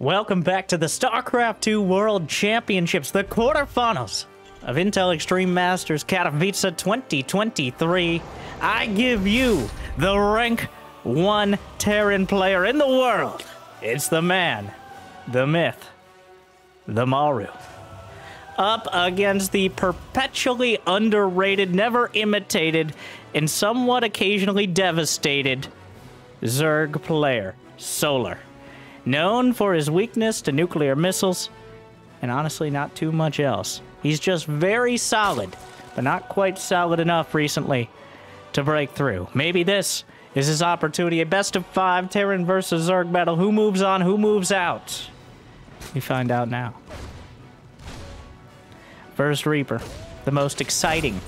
Welcome back to the StarCraft II World Championships, the quarterfinals of Intel Extreme Masters Katowice 2023. I give you the rank 1 Terran player in the world. It's the man, the myth, the Maru. Up against the perpetually underrated, never imitated, and somewhat occasionally devastated Zerg player, Solar. Known for his weakness to nuclear missiles, and honestly not too much else. He's just very solid, but not quite solid enough recently to break through. Maybe this is his opportunity. A best-of-5 Terran versus Zerg battle. Who moves on? Who moves out? We find out now. First Reaper, the most exciting.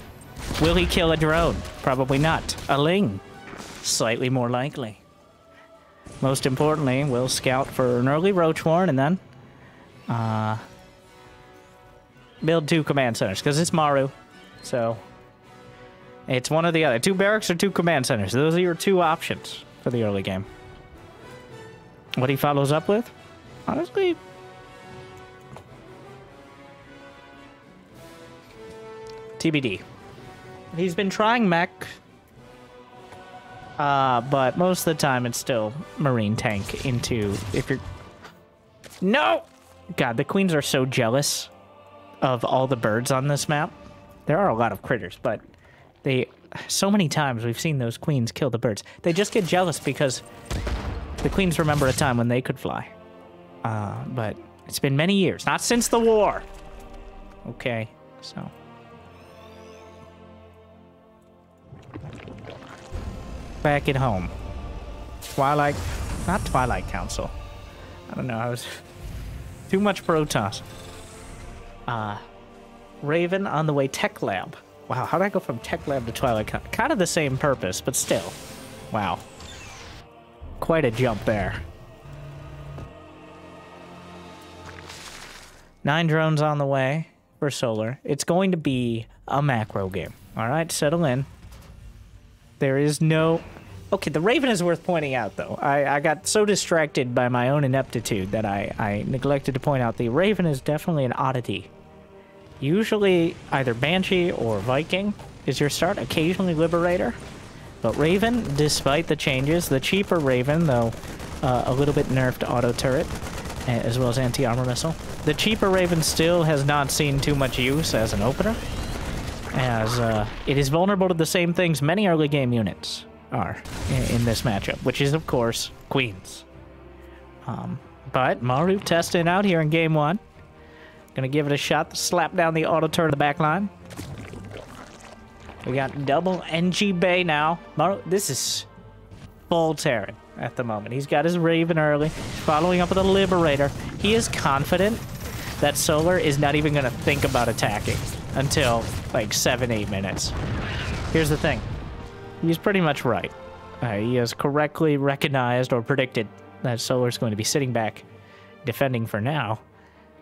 Will he kill a drone? Probably not. A Ling? Slightly more likely. Most importantly, we'll scout for an early Roach Warren and then build 2 command centers, because it's Maru. So it's one or the other. 2 barracks or 2 command centers. Those are your 2 options for the early game. What he follows up with? Honestly, TBD. He's been trying mech, but most of the time it's still marine tank into, if you're... No! God, the queens are so jealous of all the birds on this map. There are a lot of critters, but they... So many times we've seen those queens kill the birds. They just get jealous because the queens remember a time when they could fly. But it's been many years. Not since the war! Okay, so... Back at home. Twilight... Not Twilight Council. I don't know, I was... Too much Protoss. Raven on the way, Tech Lab. Wow, how'd I go from Tech Lab to Twilight Council? Kind of the same purpose, but still. Wow. Quite a jump there. 9 drones on the way for Solar. It's going to be a macro game. Alright, settle in. There is no... Okay, the Raven is worth pointing out, though. I got so distracted by my own ineptitude that I neglected to point out the Raven is definitely an oddity. Usually either Banshee or Viking is your start, occasionally Liberator. But Raven, despite the changes, the cheaper Raven, though a little bit nerfed auto turret, as well as anti-armor missile, the cheaper Raven still has not seen too much use as an opener, as it is vulnerable to the same things many early game units are in this matchup, which is, of course, queens. But Maru testing it out here in game 1. Gonna give it a shot to slap down the auto turret of the back line. We got double NG Bay now. Maru, this is full Terran at the moment. He's got his Raven early, following up with a Liberator. He is confident that Solar is not even gonna think about attacking until like 7-8 minutes. Here's the thing. He's pretty much right. He has correctly recognized or predicted that Solar's going to be sitting back defending for now.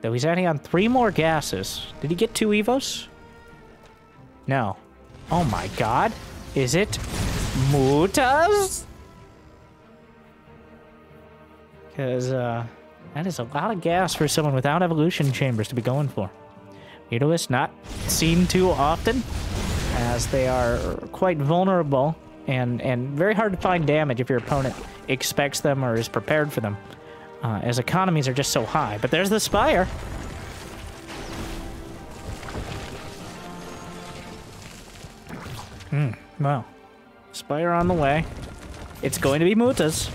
Though he's adding on 3 more gases. Did he get 2 Evos? No. Oh my god. Is it Mutas? Because that is a lot of gas for someone without evolution chambers to be going for. Mutalists not seen too often, as they are quite vulnerable and very hard to find damage if your opponent expects them or is prepared for them, as economies are just so high. But there's the Spire! Wow. Spire on the way. It's going to be Mutas.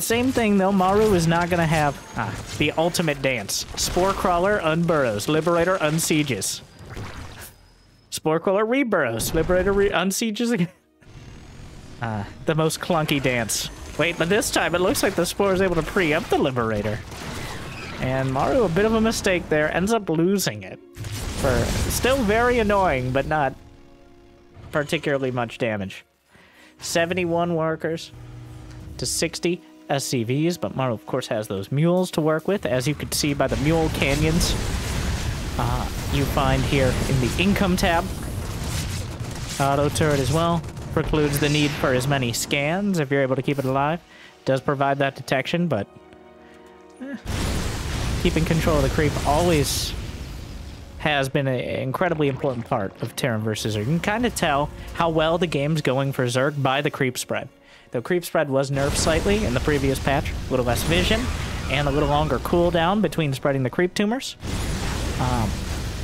Same thing, though. Maru is not going to have the ultimate dance. Sporecrawler unburrows. Liberator unsieges. Sporecrawler reburrows. Liberator unsieges again. The most clunky dance. Wait, but this time it looks like the Spore is able to preempt the Liberator. And Maru, a bit of a mistake there, ends up losing it. For still very annoying, but not particularly much damage. 71 workers. To 60 SCVs, but Maru, of course, has those mules to work with, as you could see by the mule canyons you find here in the income tab. Auto turret as well precludes the need for as many scans if you're able to keep it alive. Does provide that detection, but Keeping control of the creep always has been an incredibly important part of Terran versus Zerg. You can kind of tell how well the game's going for Zerg by the creep spread. The creep spread was nerfed slightly in the previous patch, a little less vision, and a little longer cooldown between spreading the creep tumors.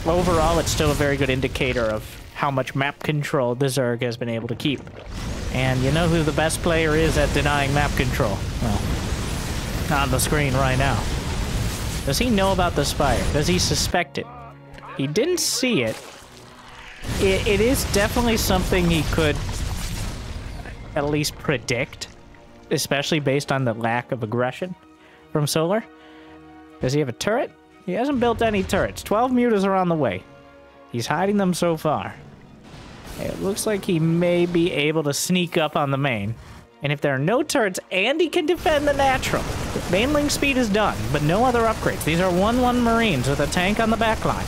Overall, it's still a very good indicator of how much map control the Zerg has been able to keep. And you know who the best player is at denying map control? Well, on the screen right now. Does he know about the spire? Does he suspect it? He didn't see it. It is definitely something he could at least predict, especially based on the lack of aggression from Solar. Does he have a turret? He hasn't built any turrets. 12 mutas are on the way. He's hiding them so far. It looks like he may be able to sneak up on the main. And if there are no turrets, and he can defend the natural. Mainling speed is done, but no other upgrades. These are 1-1 Marines with a tank on the back line.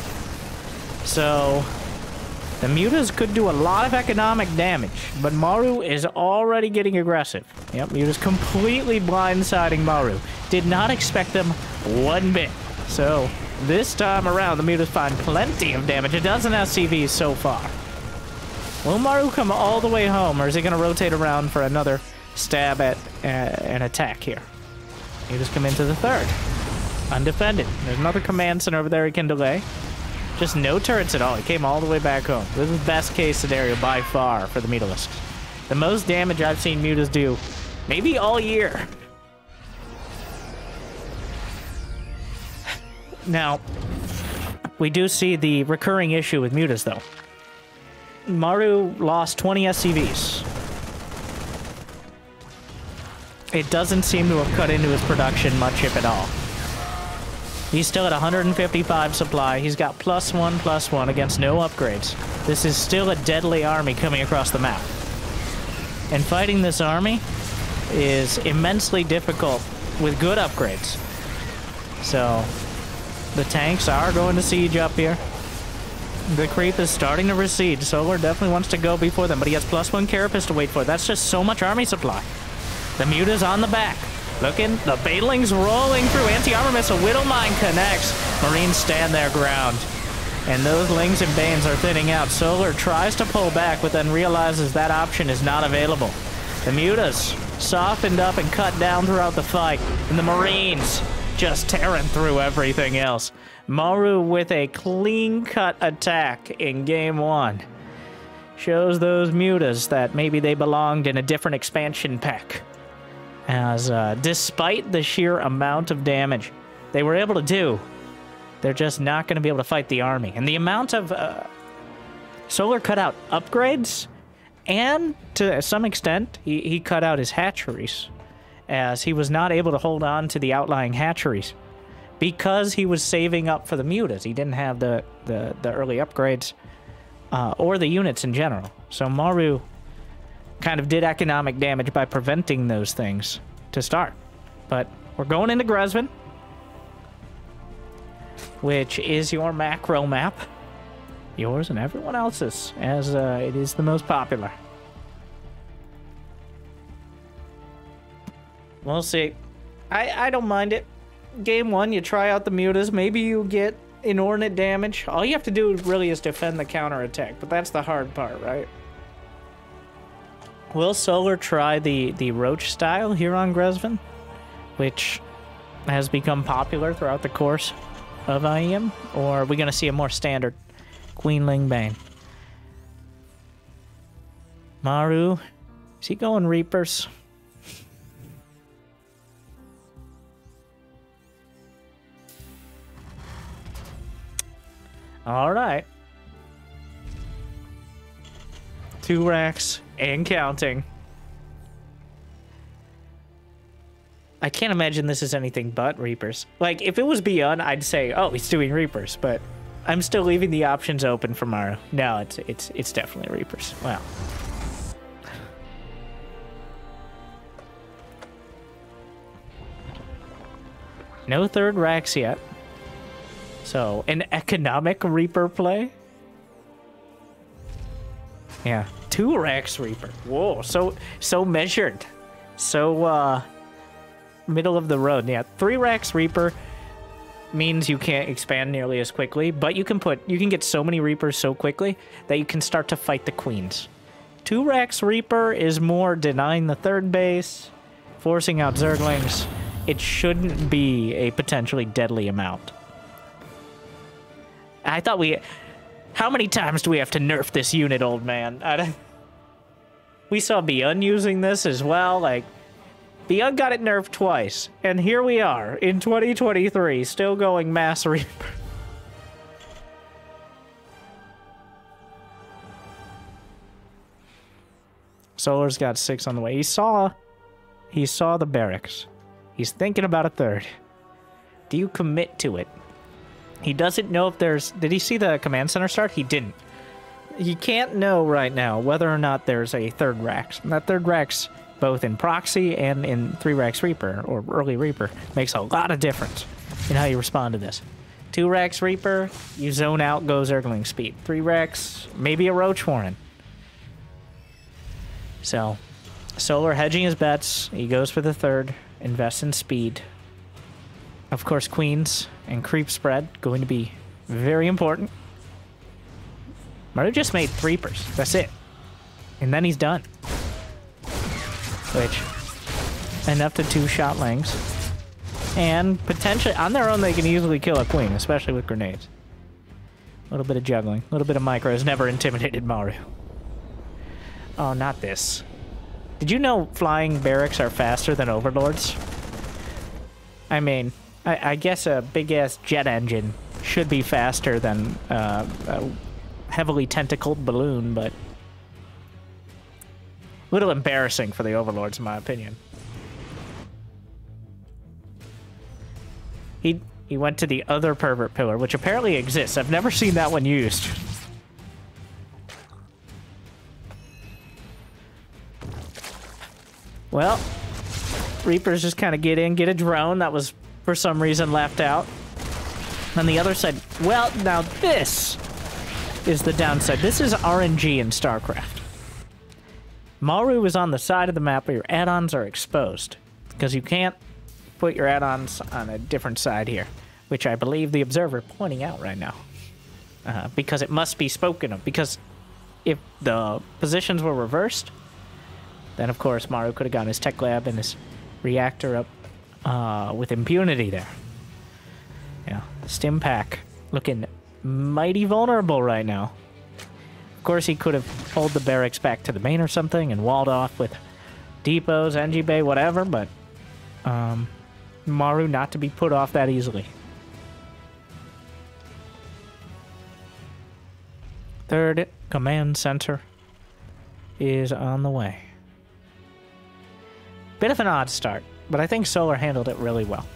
So the mutas could do a lot of economic damage, but Maru is already getting aggressive. Yep, mutas completely blindsiding Maru. Did not expect them one bit. So this time around, the mutas find plenty of damage. It doesn't have CVs so far. Will Maru come all the way home, or is he going to rotate around for another stab at an attack here? Mutas come into the third. Undefended. There's another command center over there he can delay. Just no turrets at all. He came all the way back home. This is the best case scenario by far for the Mutalisks. The most damage I've seen mutas do, maybe all year. Now, we do see the recurring issue with mutas, though. Maru lost 20 SCVs. It doesn't seem to have cut into his production much, if at all. He's still at 155 supply. He's got +1/+1 against no upgrades. This is still a deadly army coming across the map. And fighting this army is immensely difficult with good upgrades. So the tanks are going to siege up here. The creep is starting to recede. Solar definitely wants to go before them, but he has +1 carapace to wait for. That's just so much army supply. The muta's on the back. Looking, the Batling's rolling through. Anti-armor missile, Whittle Mine connects. Marines stand their ground. And those Lings and Banes are thinning out. Solar tries to pull back, but then realizes that option is not available. The mutas softened up and cut down throughout the fight. And the Marines just tearing through everything else. Maru with a clean-cut attack in game one. Shows those mutas that maybe they belonged in a different expansion pack. As despite the sheer amount of damage they were able to do, they're just not going to be able to fight the army. And the amount of Solar cut out upgrades, and to some extent, he cut out his hatcheries, as he was not able to hold on to the outlying hatcheries because he was saving up for the mutas. He didn't have the early upgrades or the units in general. So Maru kind of did economic damage by preventing those things to start. But we're going into Gresvin, which is your macro map. Yours and everyone else's, as it is the most popular. We'll see. I don't mind it. Game one, you try out the mutas. Maybe you get inordinate damage. All you have to do really is defend the counterattack, but that's the hard part, right? Will Solar try the Roach style here on Gresvin, which has become popular throughout the course of IEM? Or are we going to see a more standard Queenling Bane? Maru, is he going Reapers? All right. 2 racks and counting. I can't imagine this is anything but Reapers. Like, if it was Beyond, I'd say, oh, he's doing Reapers, but I'm still leaving the options open for Maru. No, it's definitely Reapers. Wow. No third racks yet. So, an economic Reaper play? Yeah. 2 racks Reaper. Whoa, so measured. So middle of the road. Yeah, 3 racks Reaper means you can't expand nearly as quickly, but you can put, you can get so many Reapers so quickly that you can start to fight the Queens. 2 racks Reaper is more denying the third base, forcing out Zerglings. It shouldn't be a potentially deadly amount. I thought we... How many times do we have to nerf this unit, old man? We saw Beyond using this as well, like... Beyond got it nerfed twice, and here we are, in 2023, still going Mass Reaper. Solar's got 6 on the way. He saw the barracks. He's thinking about a third. Do you commit to it? He doesn't know if there's... Did he see the command center start? He didn't. He can't know right now whether or not there's a 3rd rack. And that 3rd rack's both in proxy and in 3 racks Reaper, or early Reaper, makes a lot of difference in how you respond to this. 2 racks Reaper, you zone out, go Zergling speed. 3 racks, maybe a Roach Warren. So, Solar hedging his bets. He goes for the 3rd. Invests in speed. Of course, Queens and creep spread going to be very important. Maru just made 3-pers. That's it. And then he's done. Which, enough to 2-shot Langs. And potentially, on their own, they can easily kill a Queen, especially with grenades. A little bit of juggling. A little bit of micros never intimidated Maru. Oh, not this. Did you know flying barracks are faster than overlords? I mean, I guess a big-ass jet engine should be faster than a heavily tentacled balloon, but... A little embarrassing for the overlords, in my opinion. He went to the other pervert pillar, which apparently exists. I've never seen that one used. Well, Reapers just kind of get in, get a drone that was, for some reason, left out. On the other side, well, now this is the downside. This is RNG in StarCraft. Maru is on the side of the map where your add-ons are exposed, because you can't put your add-ons on a different side here, which I believe the Observer is pointing out right now, because it must be spoken of, because if the positions were reversed, then, of course, Maru could have gotten his tech lab and his reactor up with impunity there. Yeah, Stim Pack looking mighty vulnerable right now. Of course, he could have pulled the barracks back to the main or something and walled off with depots, NG Bay, whatever, but Maru not to be put off that easily. 3rd command center is on the way. Bit of an odd start, but I think Solar handled it really well.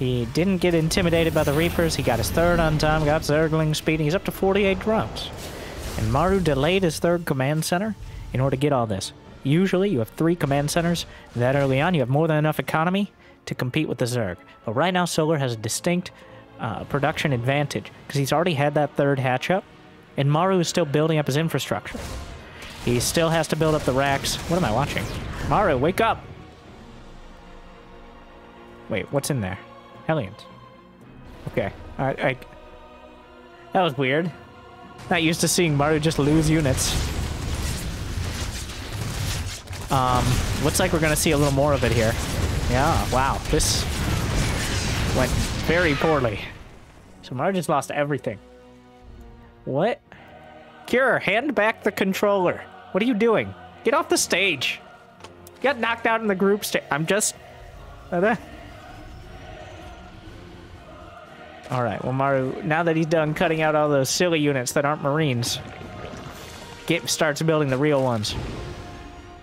He didn't get intimidated by the Reapers. He got his 3rd on time, got Zergling speed, and he's up to 48 drones. And Maru delayed his 3rd command center in order to get all this. Usually, you have 3 command centers that early on. You have more than enough economy to compete with the Zerg. But right now, Solar has a distinct production advantage because he's already had that 3rd hatch up, and Maru is still building up his infrastructure. He still has to build up the racks. What am I watching? Maru, wake up! Wait, what's in there? Hellions. Okay. Alright, that was weird. Not used to seeing Maru just lose units. Looks like we're gonna see a little more of it here. Yeah, wow. This went very poorly. So Maru just lost everything. What? Cure, hand back the controller. What are you doing? Get off the stage. You got knocked out in the group stage. I'm just... Alright, well, Maru, now that he's done cutting out all those silly units that aren't Marines, starts building the real ones.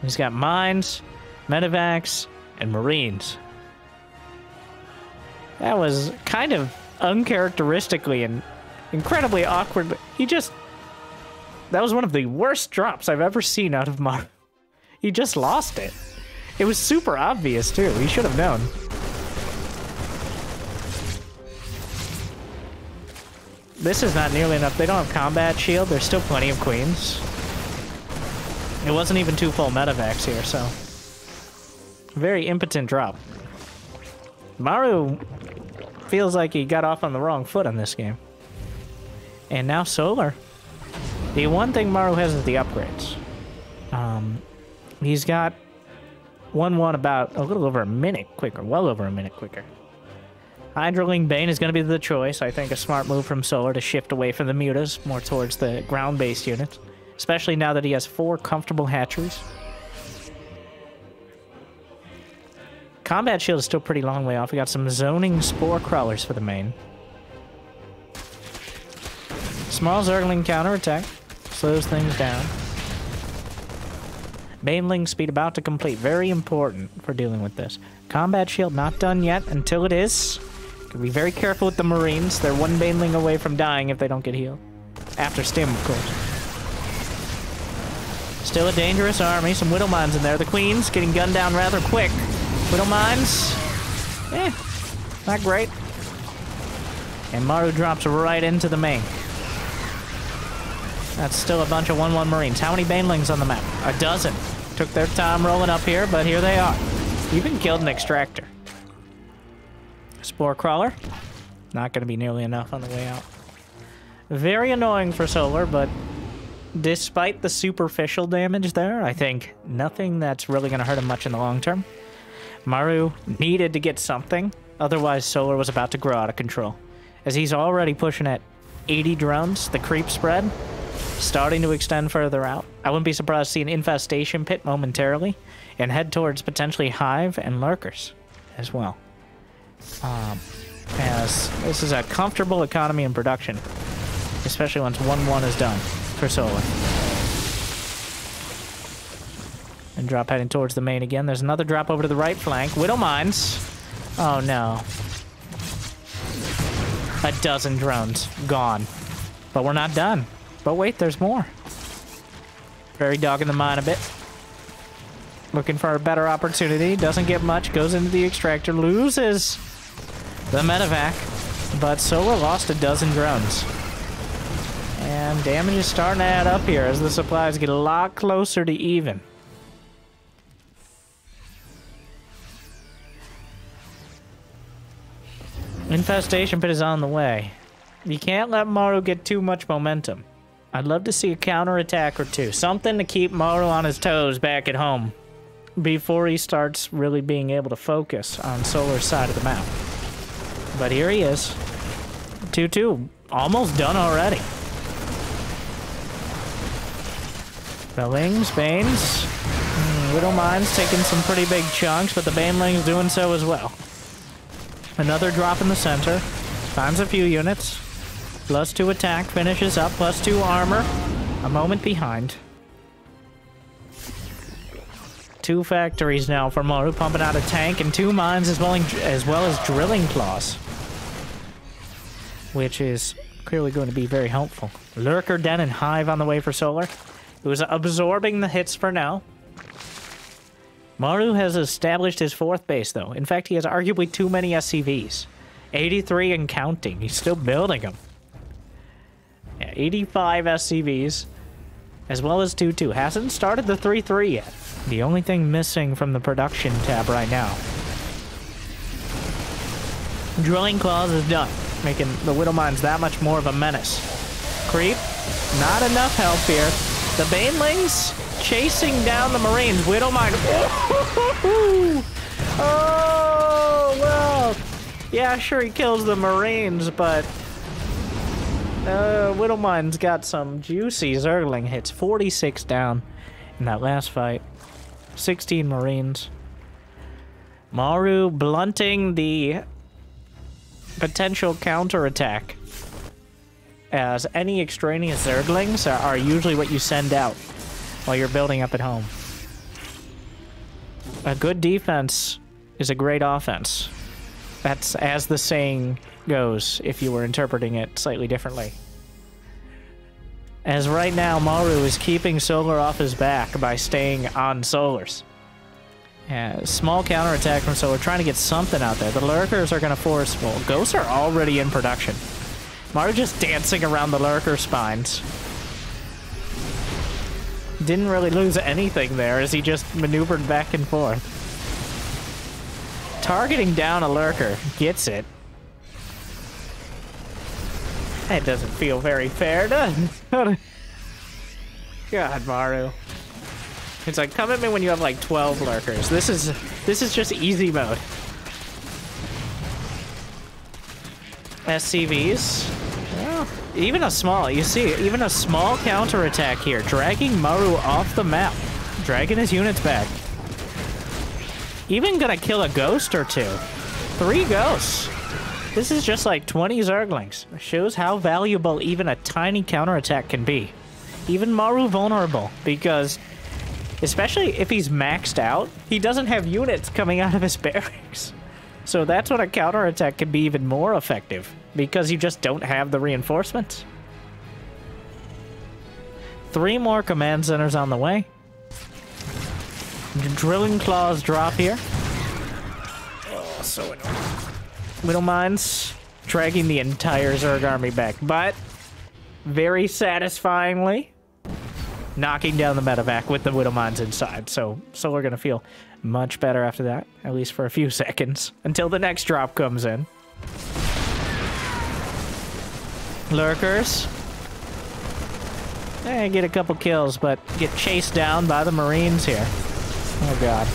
He's got mines, medevacs, and Marines. That was kind of uncharacteristically and incredibly awkward. He just... That was one of the worst drops I've ever seen out of Maru. He just lost it. It was super obvious, too. He should have known. This is not nearly enough. They don't have combat shield. There's still plenty of Queens. It wasn't even 2 full medevacs here, so... Very impotent drop. Maru feels like he got off on the wrong foot on this game. And now Solar. The one thing Maru has is the upgrades. He's got one about a little over a minute quicker, well over a minute quicker. Hydroling Bane is going to be the choice. I think a smart move from Solar to shift away from the mutas, more towards the ground-based units. Especially now that he has 4 comfortable hatcheries. Combat Shield is still pretty long way off. We got some zoning Spore Crawlers for the main. Small Zergling counterattack. Slows things down. Baneling speed about to complete. Very important for dealing with this. Combat Shield not done yet. Until it is. Be very careful with the Marines. They're one Baneling away from dying if they don't get healed. After Stim, of course. Still a dangerous army. Some Widow Mines in there. The Queen's getting gunned down rather quick. Widow Mines. Eh. Not great. And Maru drops right into the main. That's still a bunch of 1-1 Marines. How many Banelings on the map? A dozen. Took their time rolling up here, but here they are. You can kill an Extractor. Spore Crawler. Not going to be nearly enough on the way out. Very annoying for Solar, but despite the superficial damage there, I think nothing that's really going to hurt him much in the long term. Maru needed to get something. Otherwise, Solar was about to grow out of control. As he's already pushing at 80 drones, the creep spread. Starting to extend further out. I wouldn't be surprised to see an infestation pit momentarily and head towards potentially Hive and Lurkers as well. As this is a comfortable economy in production, especially once 1-1 is done for Solar. And drop heading towards the main again. There's another drop over to the right flank. Widow Mines. Oh no. A dozen drones gone. But we're not done. But wait, there's more. Very dogging the mine a bit. Looking for a better opportunity. Doesn't get much. Goes into the Extractor. Loses the medevac. But Solar lost a dozen drones. And damage is starting to add up here as the supplies get a lot closer to even. Infestation pit is on the way. You can't let Maru get too much momentum. I'd love to see a counterattack or two. Something to keep Maru on his toes back at home before he starts really being able to focus on Solar's side of the map. But here he is. 2-2. Almost done already. Banelings, Banes. Widow Mines taking some pretty big chunks, but the Banelings doing so as well. Another drop in the center. Finds a few units. +2 attack, finishes up, +2 armor, a moment behind. 2 factories now for Maru, pumping out a tank and 2 mines as well as drilling claws. Which is clearly going to be very helpful. Lurker Den and Hive on the way for Solar. It was absorbing the hits for now. Maru has established his 4th base though. In fact, he has arguably too many SCVs. 83 and counting, he's still building them. Yeah, 85 SCVs, as well as 2-2. Hasn't started the 3-3 yet. The only thing missing from the production tab right now. Drilling Claws is done, making the Widow Mines that much more of a menace. Creep, not enough help here. The Banelings chasing down the Marines. Widow Mine. Oh, well. Yeah, sure, he kills the Marines, but... Widow Mine's got some juicy Zergling hits. 46 down in that last fight. 16 Marines. Maru blunting the potential counterattack, as any extraneous Zerglings are usually what you send out while you're building up at home. A good defense is a great offense. That's as the saying goes, if you were interpreting it slightly differently. As right now, Maru is keeping Solar off his back by staying on Solar's. Yeah, small counterattack from Solar, trying to get something out there. The Lurkers are going to force... Well, Ghosts are already in production. Maru just dancing around the Lurker spines. Didn't really lose anything there as he just maneuvered back and forth. Targeting down a lurker gets it. That doesn't feel very fair, does it? God, Maru. It's like, come at me when you have like 12 lurkers. This is just easy mode. SCVs. Oh, even a small, you see, even a small counterattack here, dragging Maru off the map, dragging his units back. Even gonna kill a ghost or two. 3 ghosts. This is just like 20 Zerglings. Shows how valuable even a tiny counterattack can be. Even Maru vulnerable, because especially if he's maxed out, he doesn't have units coming out of his barracks. So that's when a counterattack can be even more effective, because you just don't have the reinforcements. 3 more command centers on the way. Drilling claws drop here. Oh, so annoying. Little mines dragging the entire Zerg army back, but very satisfyingly knocking down the medevac with the Widow Mines inside. So Solar gonna feel much better after that, at least for a few seconds, until the next drop comes in. Lurkers. Hey, get a couple kills, but get chased down by the Marines here. Oh god.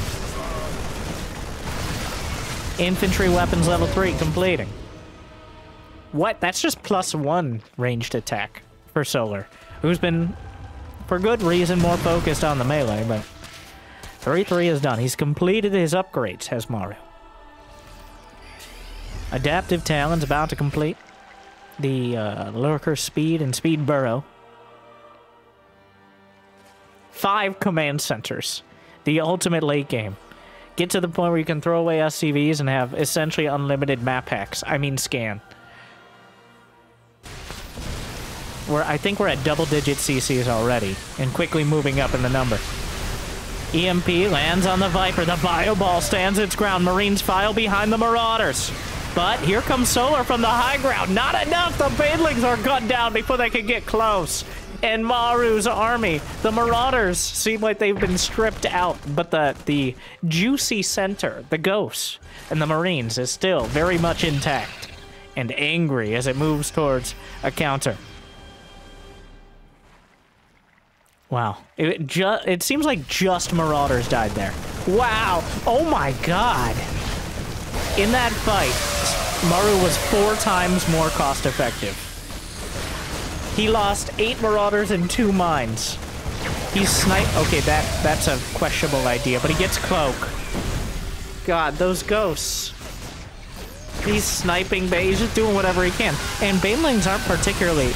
Infantry weapons level 3 completing. What? That's just +1 ranged attack for Solar, who's been, for good reason, more focused on the melee, but 3-3 is done. He's completed his upgrades, has Maru. Adaptive Talon's about to complete. The Lurker Speed and Speed Burrow. 5 command centers. The ultimate late game. Get to the point where you can throw away SCVs and have essentially unlimited map hacks. I mean scan. I think we're at double-digit CCs already, and quickly moving up in the number. EMP lands on the Viper. The Bio Ball stands its ground. Marines file behind the Marauders. But here comes Solar from the high ground. Not enough! The Banelings are gunned down before they can get close. And Maru's army, the Marauders, seem like they've been stripped out. But the juicy center, the Ghosts, and the Marines is still very much intact and angry as it moves towards a counter. Wow. It seems like just Marauders died there. Wow. Oh my god. In that fight, Maru was 4 times more cost effective. He lost 8 Marauders and 2 mines. He sniped. Okay, that's a questionable idea, but he gets cloak. God, those ghosts. He's sniping, but he's just doing whatever he can. And Banelings aren't particularly,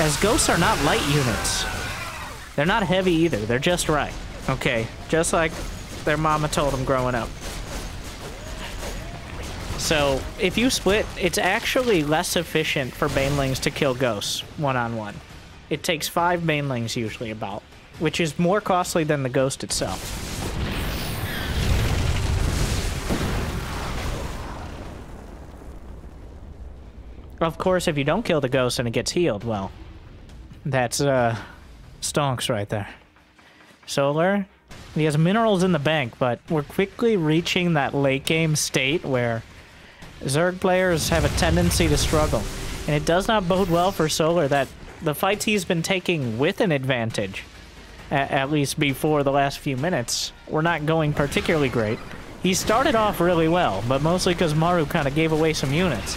as ghosts are not light units. They're not heavy either. They're just right. Okay. Just like their mama told them growing up. So if you split, it's actually less efficient for Banelings to kill ghosts one-on-one. It takes 5 Banelings usually about, which is more costly than the ghost itself. Of course, if you don't kill the ghost and it gets healed, well, that's, stonks right there. Solar, he has minerals in the bank, but we're quickly reaching that late game state where Zerg players have a tendency to struggle, and it does not bode well for Solar that the fights he's been taking with an advantage, at least before the last few minutes, were not going particularly great. He started off really well, but mostly because Maru kind of gave away some units.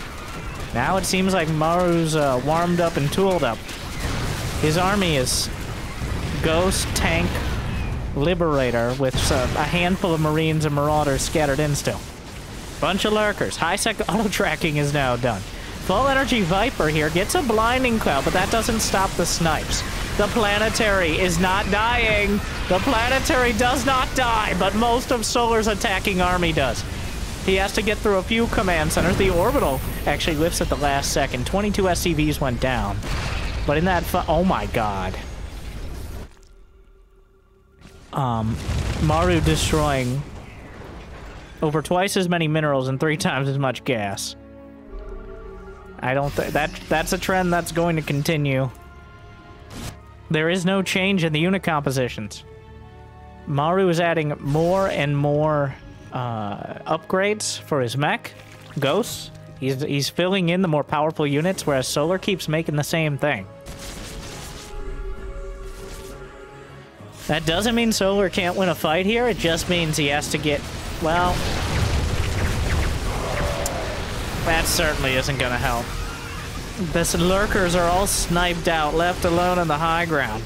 Now it seems like Maru's warmed up and tooled up. His army is Ghost, Tank, Liberator, with a handful of Marines and Marauders scattered in still. Bunch of Lurkers. High-sec auto-tracking is now done. Full Energy Viper here gets a Blinding Cloud, but that doesn't stop the snipes. The Planetary is not dying. The Planetary does not die, but most of Solar's attacking army does. He has to get through a few command centers. The Orbital actually lifts at the last second. 22 SCVs went down. But in that oh my god. Maru destroying over twice as many minerals and 3 times as much gas. I don't think that's a trend that's going to continue. There is no change in the unit compositions. Maru is adding more and more upgrades for his mech. Ghosts. He's filling in the more powerful units, whereas Solar keeps making the same thing. That doesn't mean Solar can't win a fight here. It just means he has to get... well... that certainly isn't going to help. The lurkers are all sniped out, left alone on the high ground.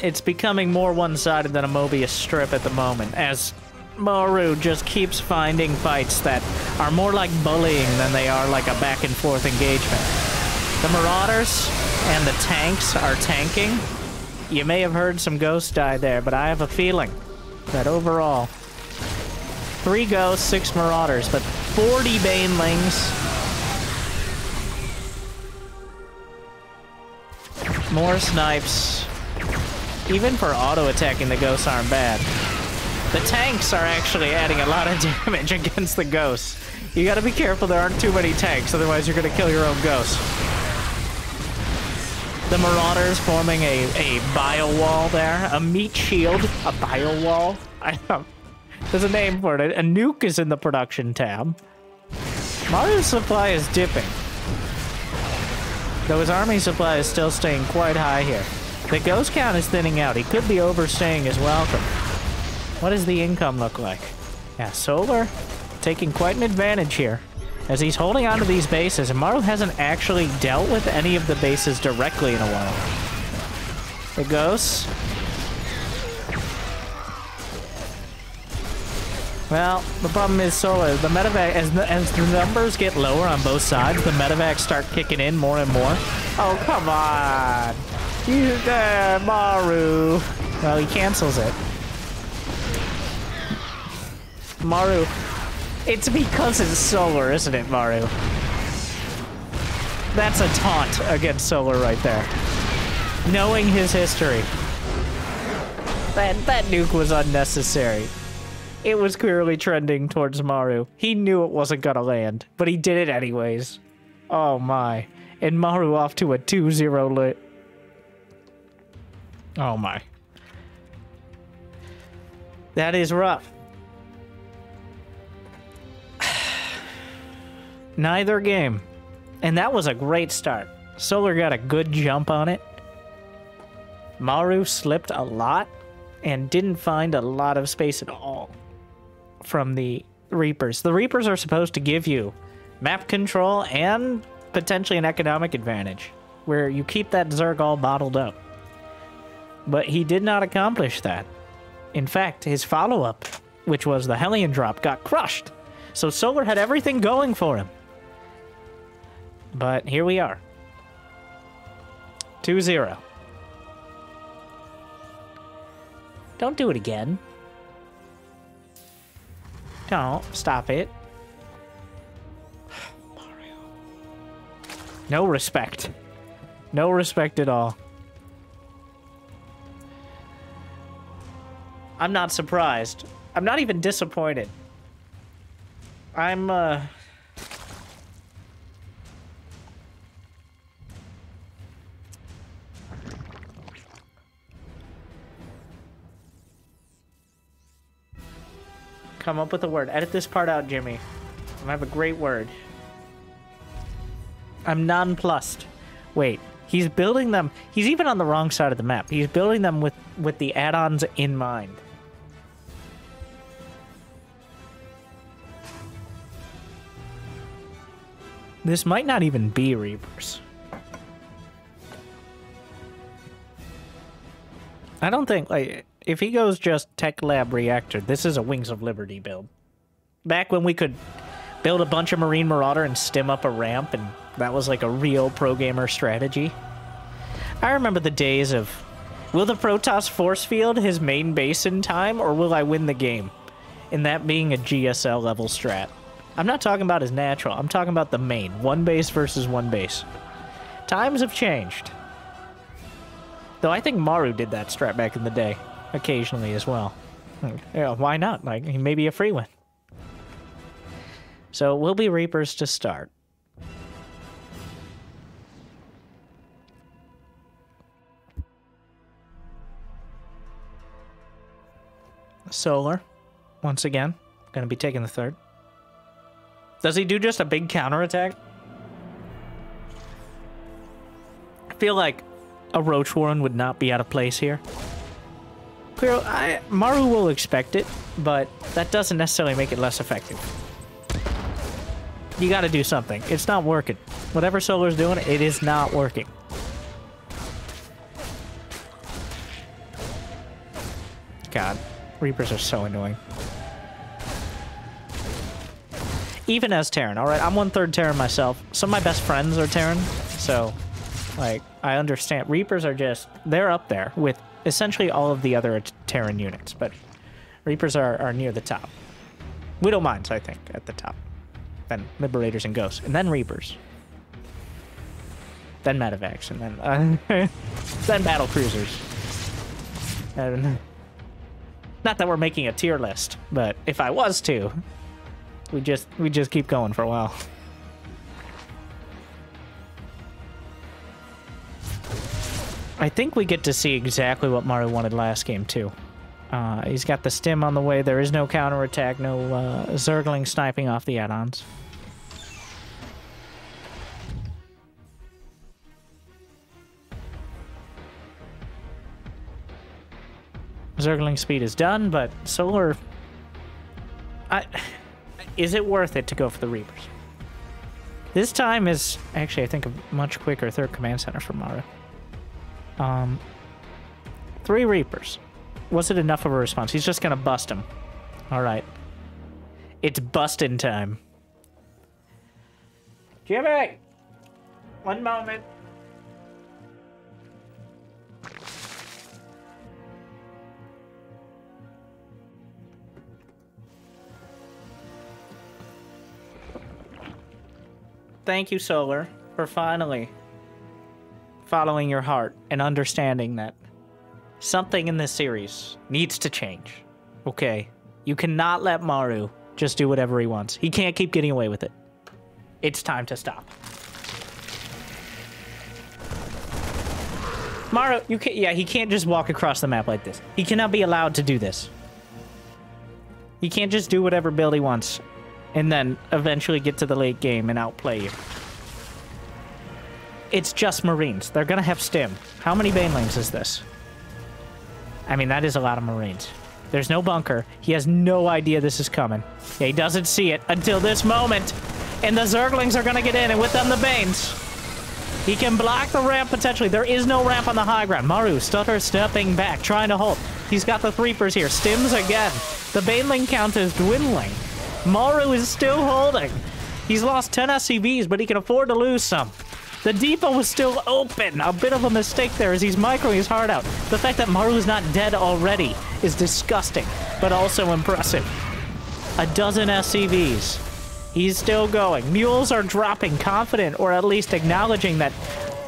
It's becoming more one-sided than a Mobius strip at the moment, as Maru just keeps finding fights that are more like bullying than they are like a back-and-forth engagement. The Marauders and the tanks are tanking. You may have heard some ghosts die there, but I have a feeling that overall, 3 ghosts, 6 Marauders, but 40 Banelings. More snipes. Even for auto-attacking, the ghosts aren't bad. The tanks are actually adding a lot of damage against the ghosts. You gotta be careful there aren't too many tanks, otherwise you're gonna kill your own ghosts. The Marauders forming a bio wall there. A meat shield. A bio wall. I don't... there's a name for it. A nuke is in the production tab. Maru's supply is dipping, though his army supply is still staying quite high here. The ghost count is thinning out. He could be overstaying his welcome. What does the income look like? Yeah, Solar taking quite an advantage here as he's holding on to these bases, and Maru hasn't actually dealt with any of the bases directly in a while. The ghosts... well, the problem is Solar. The medevac, as the numbers get lower on both sides, the medevacs start kicking in more and more. Oh, come on! You there, Maru! Well, he cancels it. Maru. It's because it's Solar, isn't it, Maru? That's a taunt against Solar right there. Knowing his history. That nuke was unnecessary. It was clearly trending towards Maru. He knew it wasn't gonna land, but he did it anyways. Oh my. And Maru off to a 2-0 lead. Oh my. That is rough. Neither game. And that was a great start. Solar got a good jump on it. Maru slipped a lot and didn't find a lot of space at all from the Reapers. The Reapers are supposed to give you map control and potentially an economic advantage where you keep that Zerg all bottled up. But he did not accomplish that. In fact, his follow-up, which was the Hellion drop, got crushed. So Solar had everything going for him. But here we are. 2-0. Don't do it again. Don't. Stop it. Mario. No respect. No respect at all. I'm not surprised. I'm not even disappointed. Come up with a word. Edit this part out, Jimmy. I have a great word. I'm nonplussed. Wait, he's building them. He's even on the wrong side of the map. He's building them with the add-ons in mind. This might not even be Reapers. I don't think, like, if he goes just Tech Lab Reactor, this is a Wings of Liberty build. Back when we could build a bunch of Marine Marauder and stim up a ramp, and that was like a real pro-gamer strategy. I remember the days of, will the Protoss force field his main base in time, or will I win the game? And that being a GSL level strat. I'm not talking about his natural. I'm talking about the main. One base versus one base. Times have changed. Though I think Maru did that strat back in the day. Occasionally as well. Yeah, why not? Like, he may be a free win. So, we'll be Reapers to start. Solar. once again. Gonna be taking the third. Does he do just a big counterattack? I feel like a Roach Warren would not be out of place here. Clearly, Maru will expect it, but that doesn't necessarily make it less effective. You gotta do something. It's not working. Whatever Solar's doing, it is not working. God, Reapers are so annoying. Even as Terran, alright? I'm 1/3 Terran myself. Some of my best friends are Terran, so, like, I understand. Reapers are just, they're up there with essentially all of the other Terran units, but Reapers are near the top. Widow Mines, I think, at the top. Then Liberators and Ghosts, and then Reapers. Then Medivacs, and then, then Battle Cruisers. And not that we're making a tier list, but if I was to, we just keep going for a while. I think we get to see exactly what Maru wanted last game too. He's got the stim on the way. There is no counterattack, no Zergling sniping off the add-ons. Zergling speed is done, but Solar... Is it worth it to go for the Reapers? This time is actually, I think, a much quicker third command center for Maru. 3 Reapers. Was it enough of a response? He's just gonna bust him. Alright. It's busting time. Jimmy! One moment. Thank you, Solar, for finally following your heart and understanding that something in this series needs to change. Okay? You cannot let Maru just do whatever he wants. He can't keep getting away with it. It's time to stop. Maru, you can't, yeah, he can't just walk across the map like this. He cannot be allowed to do this. He can't just do whatever build he wants and then eventually get to the late game and outplay you. It's just Marines. They're gonna have stim. How many Banelings is this? I mean, that is a lot of Marines. There's no bunker. He has no idea this is coming. Yeah, he doesn't see it until this moment. And the Zerglings are gonna get in, and with them the Banes. He can block the ramp potentially. There is no ramp on the high ground. Maru, stutter, stepping back, trying to hold. He's got the Threepers here. Stims again. The Baneling count is dwindling. Maru is still holding. He's lost 10 SCVs, but he can afford to lose some. The depot was still open. A bit of a mistake there as he's microing his heart out. The fact that Maru is not dead already is disgusting, but also impressive. 12 SCVs. He's still going. Mules are dropping, confident, or at least acknowledging that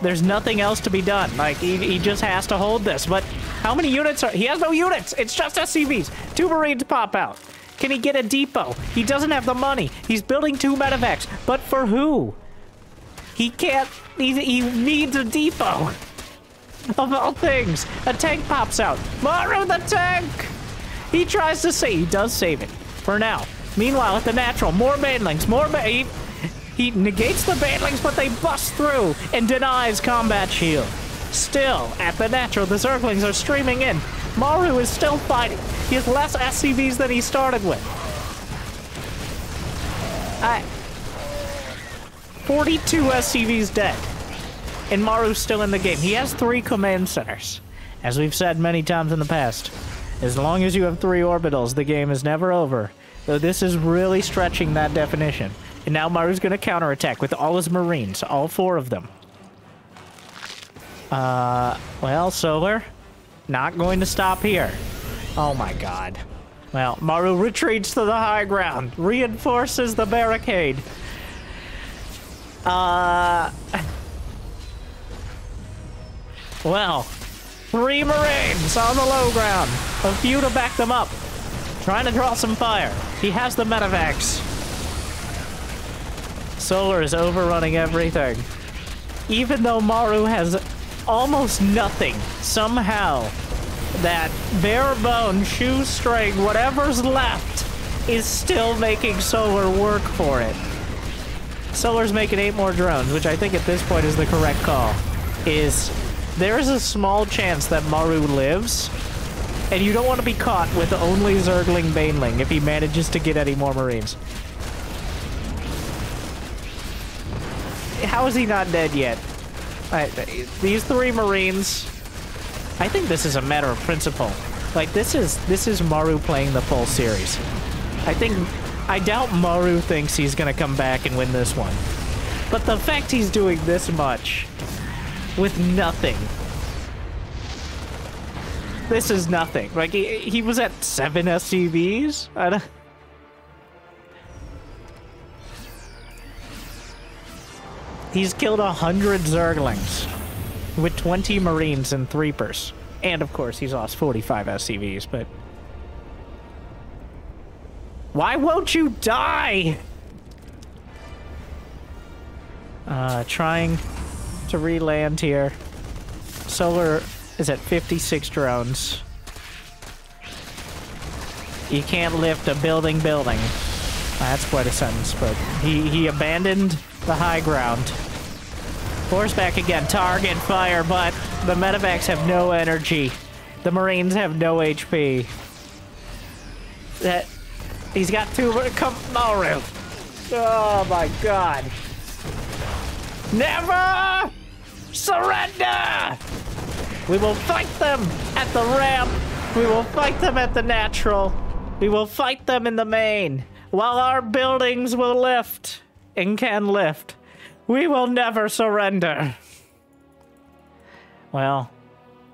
there's nothing else to be done. Like, he just has to hold this. But how many units are... He has no units. It's just SCVs. 2 Marines pop out. Can he get a depot? He doesn't have the money. He's building 2 Medivacs. But for who? He can't... He needs a depot. Of all things. A tank pops out. Maru the tank! He tries to save... He does save it. For now. Meanwhile, at the natural, more Banelings. He negates the Banelings, but they bust through and denies combat shield. Still, at the natural, the Zerglings are streaming in. Maru is still fighting. He has less SCVs than he started with. 42 SCVs dead, and Maru's still in the game. He has 3 command centers. As we've said many times in the past, as long as you have 3 orbitals, the game is never over. Though this is really stretching that definition. And now Maru's going to counterattack with all his Marines, all 4 of them. Well, Solar, not going to stop here. Oh my god. Well, Maru retreats to the high ground, reinforces the barricade. Well, 3 Marines on the low ground. A few to back them up. Trying to draw some fire. He has the Medivacs. Solar is overrunning everything. Even though Maru has almost nothing, somehow that bare bone shoestring, whatever's left is still making Solar work for it. Solar's making 8 more drones, which I think at this point is the correct call. There is a small chance that Maru lives, and you don't want to be caught with only Zergling Baneling if he manages to get any more Marines. How is he not dead yet? These 3 Marines... I think this is a matter of principle. Like, this is Maru playing the full series. I doubt Maru thinks he's gonna come back and win this one. But the fact he's doing this much with nothing. This is nothing. Like, he was at 7 SCVs? He's killed 100 Zerglings with 20 Marines and 3 Pers. And of course, he's lost 45 SCVs, but... Why won't you die? Trying to re-land here. Solar is at 56 drones. You can't lift a building. That's quite a sentence, but he abandoned the high ground. Horseback again, target fire, but the medevacs have no energy. The Marines have no HP. He's got 2, come, Maru. Oh my God. Never surrender. We will fight them at the ramp. We will fight them at the natural. We will fight them in the main. While our buildings will lift and can lift. We will never surrender. Well,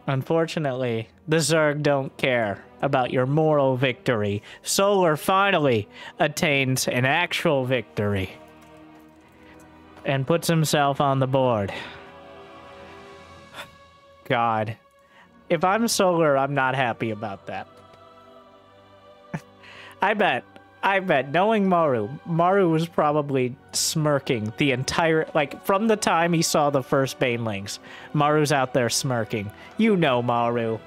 unfortunately, the Zerg don't care about your moral victory. Solar finally attains an actual victory and puts himself on the board. God, if I'm Solar, I'm not happy about that. I bet, knowing Maru was probably smirking the entire... Like, from the time he saw the first Banelings, Maru's out there smirking. You know Maru.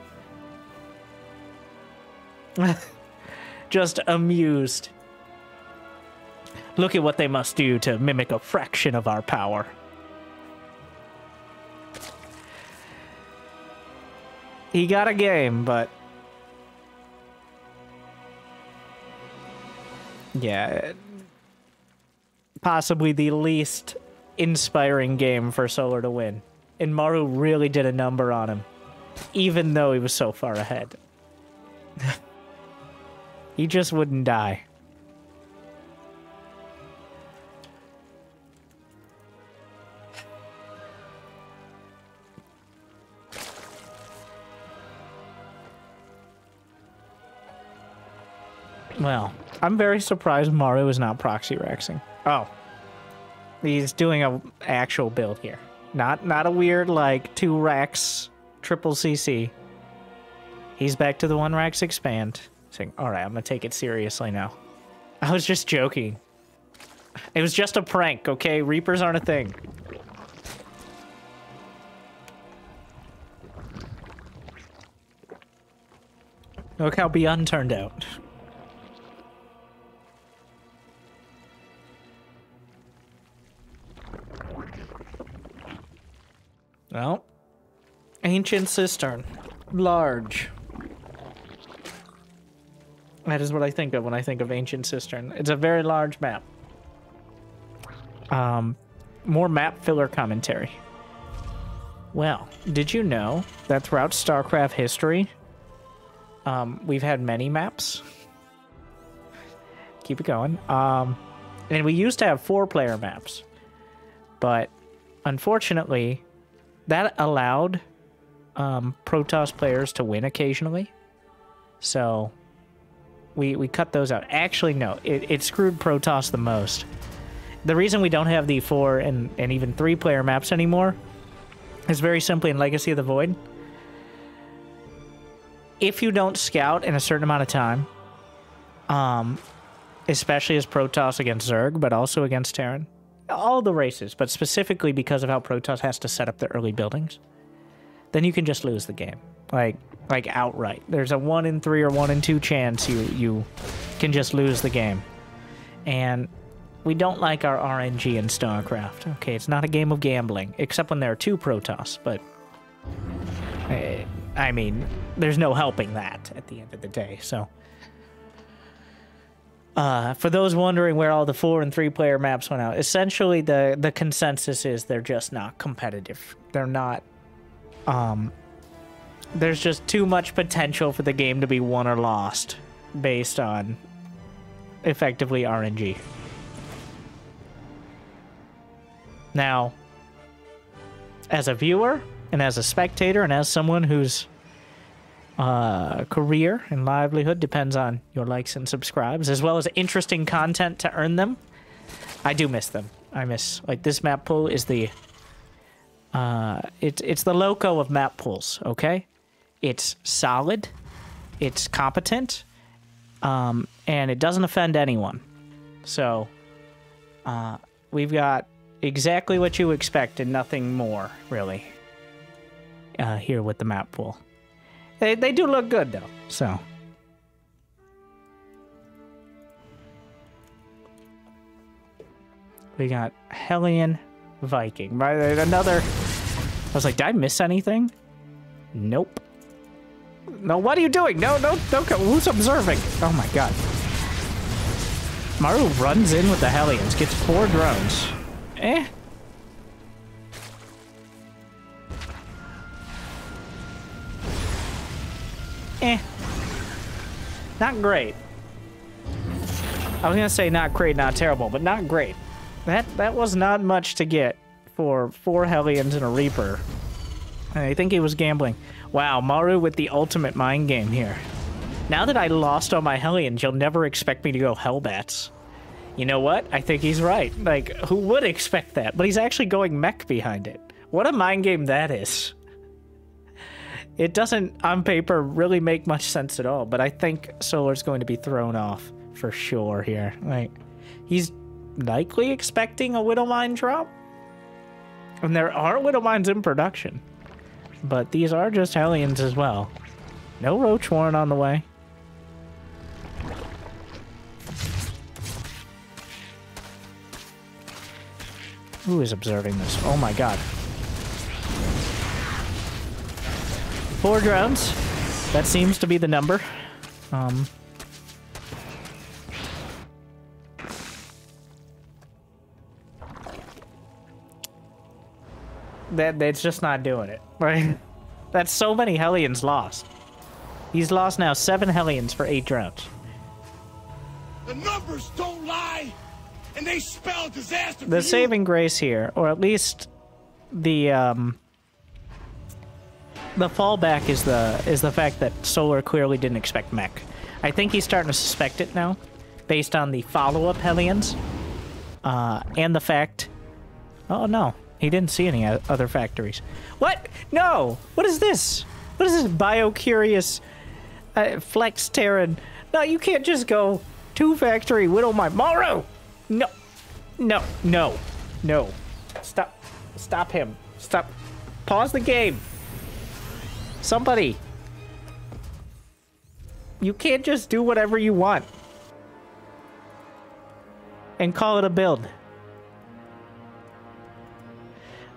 Just amused. Look at what they must do to mimic a fraction of our power. He got a game, but... Yeah, possibly the least inspiring game for Solar to win. And Maru really did a number on him, even though he was so far ahead. He just wouldn't die. Well, I'm very surprised Maru is not proxy rexing. Oh, he's doing an actual build here. Not a weird, like, 2 racks, triple CC. He's back to the 1 racks expand. Saying, all right, I'm gonna take it seriously now. I was just joking. It was just a prank, okay? Reapers aren't a thing. Look how Beyond turned out. Well, Ancient Cistern. Large. That is what I think of when I think of Ancient Cistern. It's a very large map. More map filler commentary. Well, did you know that throughout StarCraft history, we've had many maps? Keep it going. And we used to have 4-player maps. But, unfortunately... That allowed Protoss players to win occasionally, so we cut those out. Actually, no, it screwed Protoss the most. The reason we don't have the 4 and even 3-player maps anymore is very simply in Legacy of the Void. If you don't scout in a certain amount of time, especially as Protoss against Zerg, but also against Terran, all the races, but specifically because of how Protoss has to set up the early buildings, then you can just lose the game. Like outright. There's a 1 in 3 or 1 in 2 chance you can just lose the game. And we don't like our RNG in StarCraft. Okay, it's not a game of gambling, except when there are 2 Protoss, but I mean, there's no helping that at the end of the day, so. For those wondering where all the 4- and 3- player maps went out, essentially the consensus is they're just not competitive. They're not, there's just too much potential for the game to be won or lost based on effectively RNG. Now, as a viewer and as a spectator and as someone who's career and livelihood depends on your likes and subscribes, as well as interesting content to earn them. I do miss them. I miss, like, this map pool is the, it's the loco of map pools, okay? It's solid, it's competent, and it doesn't offend anyone. So, we've got exactly what you expect and nothing more, really, here with the map pool. They do look good, though, so. We got Hellion Viking. Another... I was like, did I miss anything? Nope. No, what are you doing? No, no, don't go. Who's observing? Oh, my God. Maru runs in with the Hellions, gets 4 drones. Eh. Eh. Not great. I was gonna say not great, not terrible, but not great. That was not much to get for 4 Hellions and a Reaper. I think he was gambling. Wow, Maru with the ultimate mind game here. Now that I lost all my Hellions, you'll never expect me to go Hellbats. You know what? I think he's right. Like, who would expect that? But he's actually going mech behind it. What a mind game that is. It doesn't, on paper, really make much sense at all, but I think Solar's going to be thrown off for sure here. Like, he's likely expecting a Widowmine drop. And there are Widowmines in production. But these are just Hellions as well. No Roach Warren on the way. Who is observing this? Oh my God. 4 drones. That seems to be the number. That's just not doing it. Right? That's so many Hellions lost. He's lost now 7 Hellions for 8 drones. The numbers don't lie, and they spell disaster. The saving grace here, or at least the fallback is the fact that Solar clearly didn't expect mech. I think he's starting to suspect it now, based on the follow-up Hellions, and the fact... Oh, no. He didn't see any other factories. What? No! What is this? What is this bio-curious flex Terran? No, you can't just go 2 factory Widow my Maru! No. No. No. No. Stop. Stop him. Stop. Pause the game. Somebody. You can't just do whatever you want. And call it a build.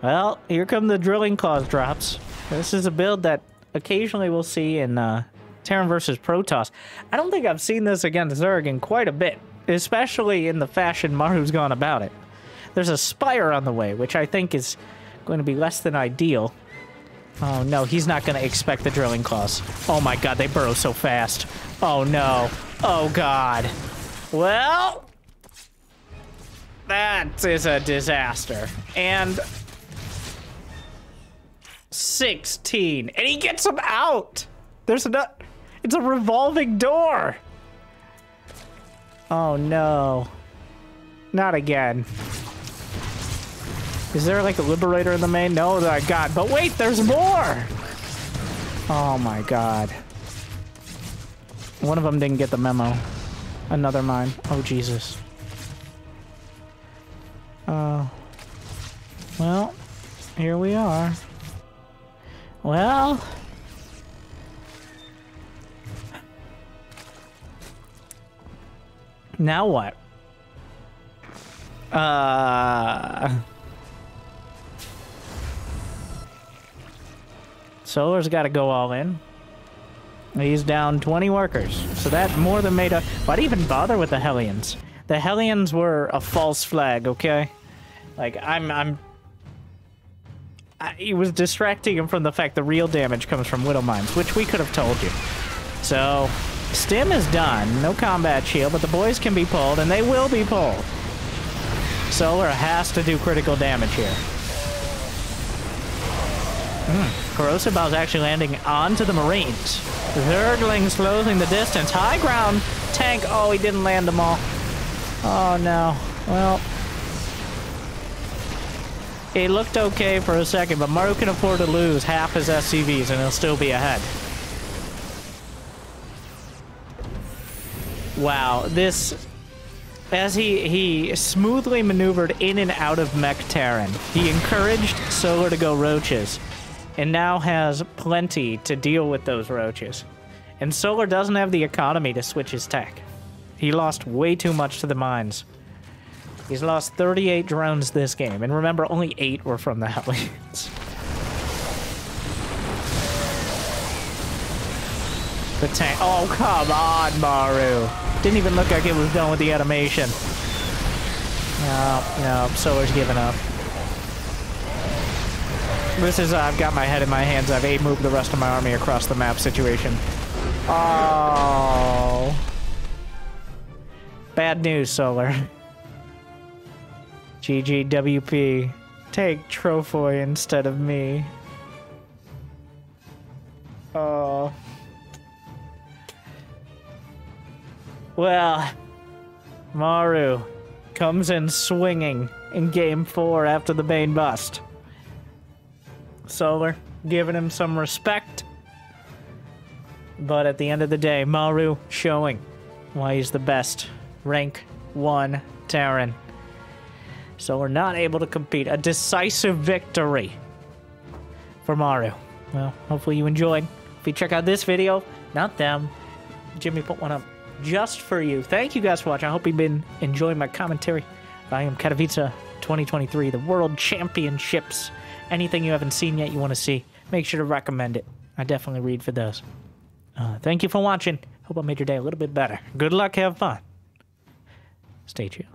Well, here come the drilling claws drops. This is a build that occasionally we'll see in Terran versus Protoss. I don't think I've seen this against Zerg in quite a bit. Especially in the fashion Maru's gone about it. There's a Spire on the way, which I think is going to be less than ideal. Oh, no, he's not going to expect the drilling claws. Oh, my God, they burrow so fast. Oh, no. Oh, God. Well, that is a disaster. And 16. And he gets him out. There's another. It's a revolving door. Oh, no. Not again. Is there, like, a Liberator in the main? No, I got... But wait, there's more! Oh, my God. One of them didn't get the memo. Another mine. Oh, Jesus. Well, here we are. Well, Now what? Solar's got to go all in. He's down 20 workers, so that more than made up. Why'd even bother with the Hellions? The Hellions were a false flag, okay? Like, it was distracting him from the fact the real damage comes from Whittle Mines, which we could have told you. So, Stim is done. No combat shield, but the boys can be pulled, and they will be pulled. Solar has to do critical damage here. Corrosive Bow's actually landing onto the Marines. Zerglings closing the distance. High ground tank. Oh, he didn't land them all. Oh, no. Well, it looked okay for a second, but Maru can afford to lose half his SCVs, and he'll still be ahead. Wow, this... As he smoothly maneuvered in and out of Mech Terran, he encouraged Solar to go roaches, and now has plenty to deal with those roaches. And Solar doesn't have the economy to switch his tech. He lost way too much to the mines. He's lost 38 drones this game, and remember, only 8 were from the Hellions. The tank. Oh, come on, Maru. Didn't even look like it was done with the animation. No, Solar's giving up. This is, I've got my head in my hands. I've moved the rest of my army across the map situation. Oh. Bad news, Solar. GGWP. Take Trophoy instead of me. Oh. Well, Maru comes in swinging in Game 4 after the Bane bust. Solar giving him some respect. But at the end of the day, Maru showing why he's the best rank 1 Terran. Solar not able to compete. A decisive victory for Maru. Well, hopefully you enjoyed. If you check out this video, not them. Jimmy put one up just for you. Thank you guys for watching. I hope you've been enjoying my commentary. I am Katowice 2023, the World Championships. Anything you haven't seen yet you want to see, make sure to recommend it. I definitely read for those. Thank you for watching. Hope I made your day a little bit better. Good luck. Have fun. Stay tuned.